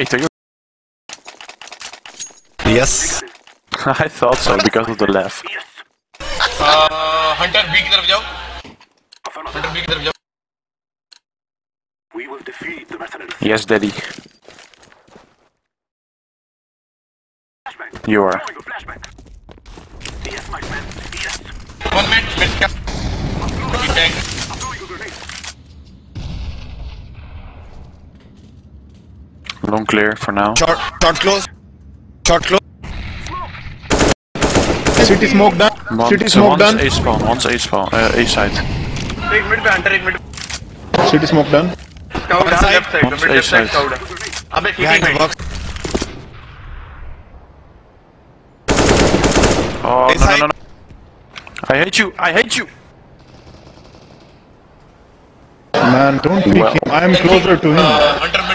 Wait, are you? Yes. I thought so because of the laugh. Hunter B ki taraf jao. Hunter B ki taraf jao. We will defeat the mercenaries. Yes, Daddy. You are. Yes, my friend. Yes. 1 minute, let's go. I'm throwing a grenade. Long clear for now. Short close. Short close. City smoke done. City smoke done. One's A spawn. One's A spawn. A side. Take mid by hunter. Take mid. City smoke done. Scout down left side. Mid left side. Scout down. Abey keeping box. Oh no no no! I hate you! I hate you! Man, don't pick him. I am closer to him.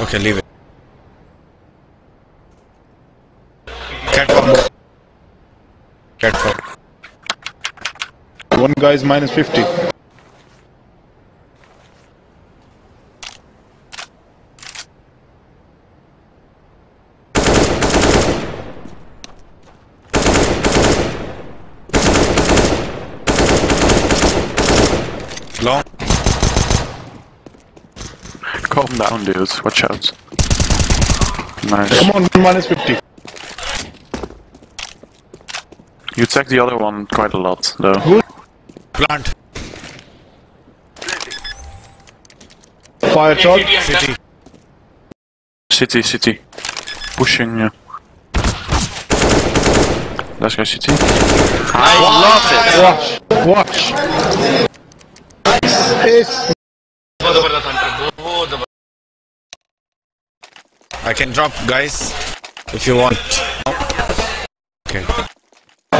Okay, leave it. Catwalk. Catwalk. One guy is minus 50. Long. Calm down, dudes. Watch out. Nice. Come on, minus 50. You attack the other one quite a lot, though. Good. Plant. Fire shot. City. City, city. Pushing you. Last guy, city. I love it. Watch. Watch. I can drop, guys, if you want. Okay.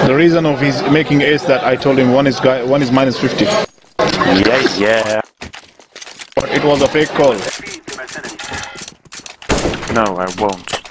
The reason of his making is that I told him one is minus 50. Yeah, yeah. But it was a fake call. No, I won't.